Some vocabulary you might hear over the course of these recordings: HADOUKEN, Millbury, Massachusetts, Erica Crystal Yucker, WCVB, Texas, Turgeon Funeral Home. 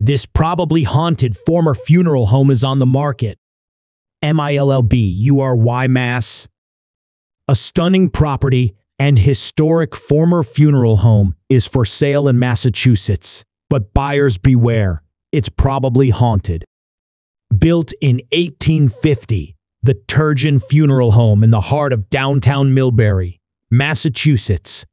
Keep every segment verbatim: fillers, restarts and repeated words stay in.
This probably haunted former funeral home is on the market. M I L L B U R Y Mass. A stunning property and historic former funeral home is for sale in Massachusetts, but buyers beware, it's probably haunted. Built in eighteen fifty, the Turgeon Funeral Home in the heart of downtown Millbury, Massachusetts,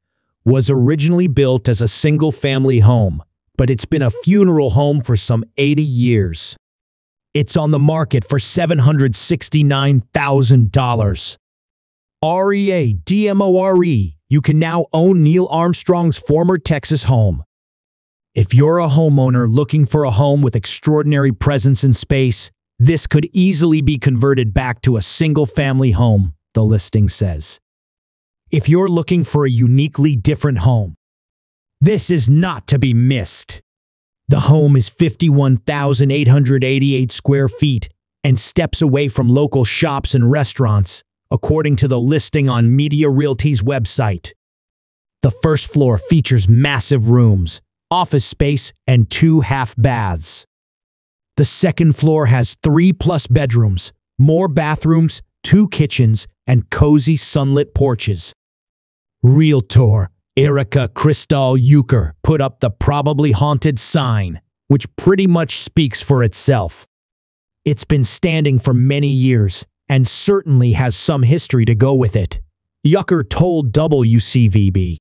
was originally built as a single-family home, but it's been a funeral home for some eighty years. It's on the market for seven hundred sixty-nine thousand dollars. R E A D M O R E, you can now own Neil Armstrong's former Texas home. If you're a homeowner looking for a home with extraordinary presence and space, this could easily be converted back to a single-family home, the listing says. If you're looking for a uniquely different home, this is not to be missed. The home is fifty-one thousand eight hundred eighty-eight square feet and steps away from local shops and restaurants, according to the listing on Media Realty's website. The first floor features massive rooms, office space, and two half baths. The second floor has three plus bedrooms, more bathrooms, two kitchens, and cozy sunlit porches. Realtor Erica Crystal Yucker put up the probably haunted sign, which pretty much speaks for itself. It's been standing for many years and certainly has some history to go with it. Yucker told W C V B.